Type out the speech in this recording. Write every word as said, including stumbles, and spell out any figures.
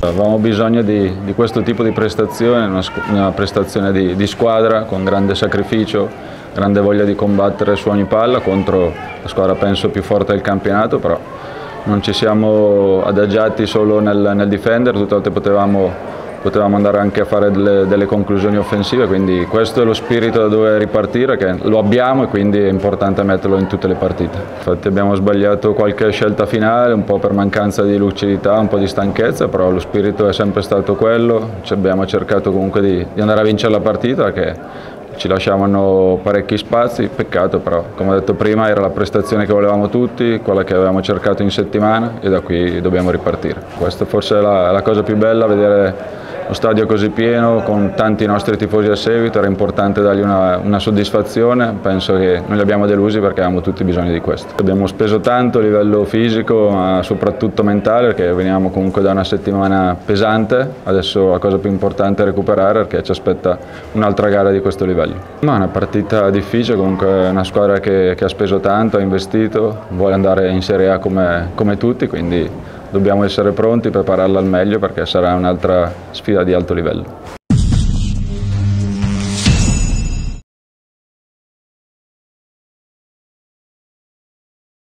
Avevamo bisogno di, di questo tipo di prestazione, una, una prestazione di, di squadra con grande sacrificio, grande voglia di combattere su ogni palla contro la squadra penso più forte del campionato, però non ci siamo adagiati solo nel, nel difendere, tutte le volte potevamo, potevamo andare anche a fare delle, delle conclusioni offensive, quindi questo è lo spirito da dove ripartire, che lo abbiamo e quindi è importante metterlo in tutte le partite. Infatti abbiamo sbagliato qualche scelta finale, un po' per mancanza di lucidità, un po' di stanchezza, però lo spirito è sempre stato quello, ci abbiamo cercato comunque di, di andare a vincere la partita, che ci lasciavano parecchi spazi, peccato però, come ho detto prima, era la prestazione che volevamo tutti, quella che avevamo cercato in settimana e da qui dobbiamo ripartire. Questa forse è la, la cosa più bella, vedere lo stadio così pieno, con tanti nostri tifosi a seguito, era importante dargli una, una soddisfazione, penso che non li abbiamo delusi perché avevamo tutti bisogno di questo. Abbiamo speso tanto a livello fisico, ma soprattutto mentale, perché veniamo comunque da una settimana pesante, adesso la cosa più importante è recuperare perché ci aspetta un'altra gara di questo livello. Ma è una partita difficile, comunque è una squadra che, che ha speso tanto, ha investito, vuole andare in Serie A come, come tutti, quindi dobbiamo essere pronti, prepararla al meglio perché sarà un'altra sfida di alto livello.